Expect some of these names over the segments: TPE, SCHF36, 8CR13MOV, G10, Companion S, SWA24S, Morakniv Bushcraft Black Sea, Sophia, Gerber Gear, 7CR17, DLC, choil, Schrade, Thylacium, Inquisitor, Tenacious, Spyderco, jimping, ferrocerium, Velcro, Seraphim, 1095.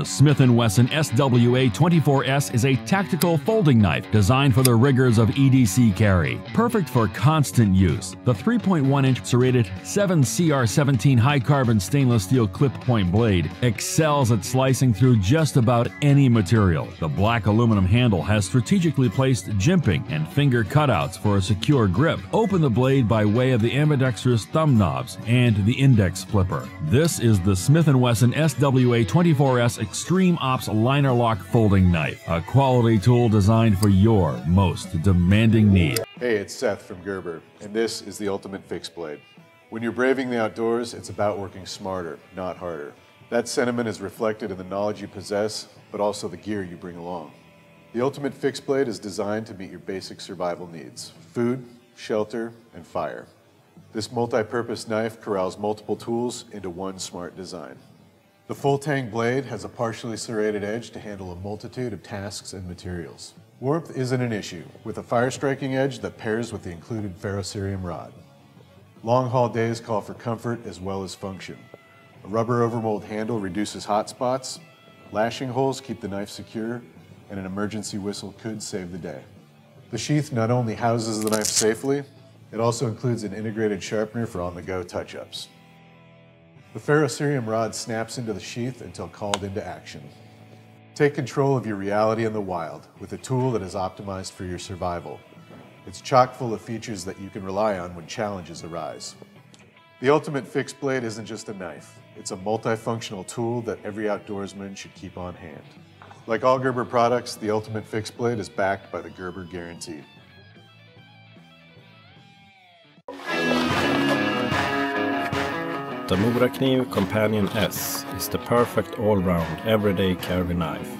The Smith & Wesson SWA24S is a tactical folding knife designed for the rigors of EDC carry. Perfect for constant use, the 3.1-inch serrated 7CR17 high-carbon stainless steel clip-point blade excels at slicing through just about any material. The black aluminum handle has strategically placed jimping and finger cutouts for a secure grip. Open the blade by way of the ambidextrous thumb knobs and the index flipper. This is the Smith & Wesson SWA24S Extreme Ops Liner Lock Folding Knife, a quality tool designed for your most demanding need. Hey, it's Seth from Gerber, and this is the Ultimate Fixed Blade. When you're braving the outdoors, it's about working smarter, not harder. That sentiment is reflected in the knowledge you possess, but also the gear you bring along. The Ultimate Fixed Blade is designed to meet your basic survival needs: food, shelter, and fire. This multi-purpose knife corrals multiple tools into one smart design. The full-tang blade has a partially serrated edge to handle a multitude of tasks and materials. Warmth isn't an issue, with a fire-striking edge that pairs with the included ferrocerium rod. Long-haul days call for comfort as well as function. A rubber overmold handle reduces hot spots, lashing holes keep the knife secure, and an emergency whistle could save the day. The sheath not only houses the knife safely, it also includes an integrated sharpener for on-the-go touch-ups. The ferrocerium rod snaps into the sheath until called into action. Take control of your reality in the wild with a tool that is optimized for your survival. It's chock full of features that you can rely on when challenges arise. The Ultimate Fixed Blade isn't just a knife, it's a multifunctional tool that every outdoorsman should keep on hand. Like all Gerber products, the Ultimate Fixed Blade is backed by the Gerber Guarantee. The Morakniv Companion S is the perfect all-round, everyday carry knife.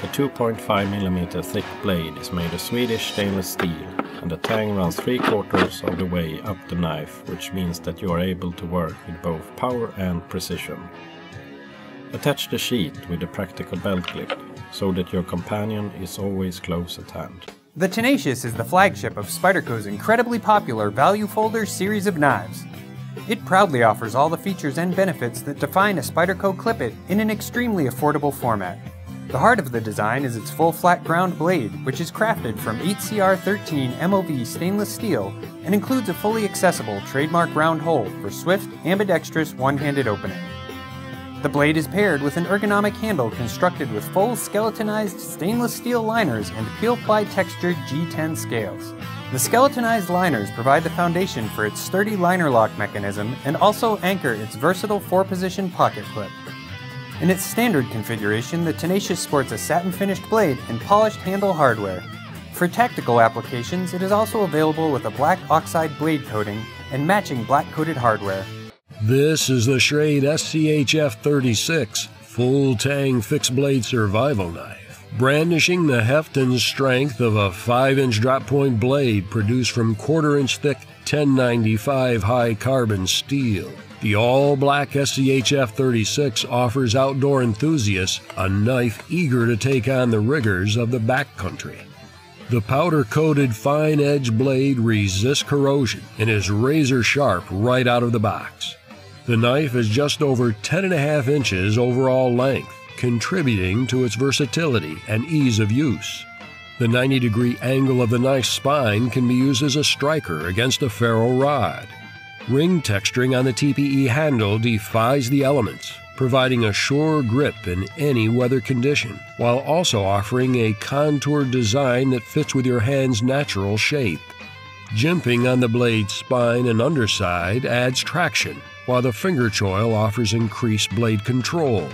The 2.5mm thick blade is made of Swedish stainless steel, and the tang runs 3/4 of the way up the knife, which means that you are able to work with both power and precision. Attach the sheath with a practical belt clip, so that your companion is always close at hand. The Tenacious is the flagship of Spyderco's incredibly popular Value Folder series of knives. It proudly offers all the features and benefits that define a Spyderco clip-it in an extremely affordable format. The heart of the design is its full flat ground blade, which is crafted from 8CR13MOV stainless steel and includes a fully accessible trademark round hole for swift, ambidextrous, one-handed opening. The blade is paired with an ergonomic handle constructed with full skeletonized stainless steel liners and peel-ply textured G10 scales. The skeletonized liners provide the foundation for its sturdy liner lock mechanism and also anchor its versatile four-position pocket clip. In its standard configuration, the Tenacious sports a satin-finished blade and polished handle hardware. For tactical applications, it is also available with a black oxide blade coating and matching black-coated hardware. This is the Schrade SCHF36 full-tang fixed-blade survival knife. Brandishing the heft and strength of a 5-inch drop-point blade produced from quarter-inch thick 1095 high-carbon steel, the all-black SCHF36 offers outdoor enthusiasts a knife eager to take on the rigors of the backcountry. The powder-coated fine-edge blade resists corrosion and is razor-sharp right out of the box. The knife is just over 10.5 inches overall length, contributing to its versatility and ease of use. The 90-degree angle of the knife's spine can be used as a striker against a ferro rod. Ring texturing on the TPE handle defies the elements, providing a sure grip in any weather condition, while also offering a contoured design that fits with your hand's natural shape. Jimping on the blade's spine and underside adds traction, while the finger choil offers increased blade control.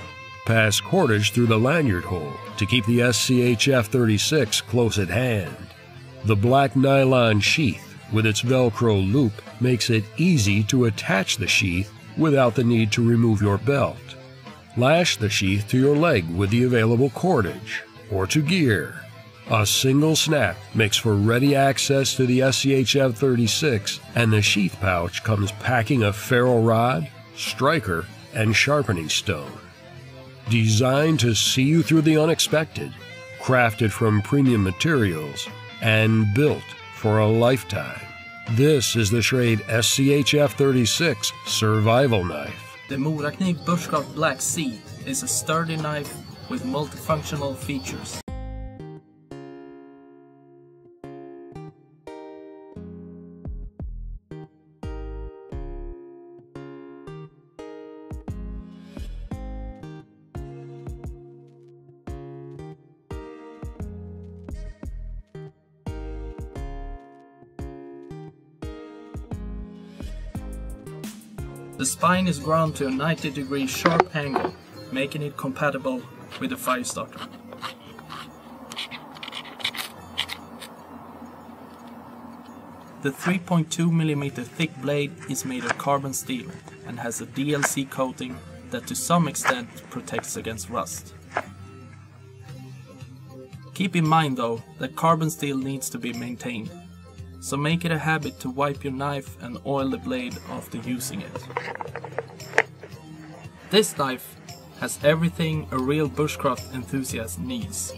Pass cordage through the lanyard hole to keep the SCHF36 close at hand. The black nylon sheath with its Velcro loop makes it easy to attach the sheath without the need to remove your belt. Lash the sheath to your leg with the available cordage or to gear. A single snap makes for ready access to the SCHF36, and the sheath pouch comes packing a ferro rod, striker, and sharpening stone. Designed to see you through the unexpected, crafted from premium materials, and built for a lifetime. This is the Schrade SCHF36 Survival Knife. The Morakniv Bushcraft Black Sea is a sturdy knife with multifunctional features. The spine is ground to a 90-degree sharp angle, making it compatible with the firestarter. The 3.2mm thick blade is made of carbon steel and has a DLC coating that to some extent protects against rust. Keep in mind though that carbon steel needs to be maintained. So make it a habit to wipe your knife and oil the blade after using it. This knife has everything a real bushcraft enthusiast needs.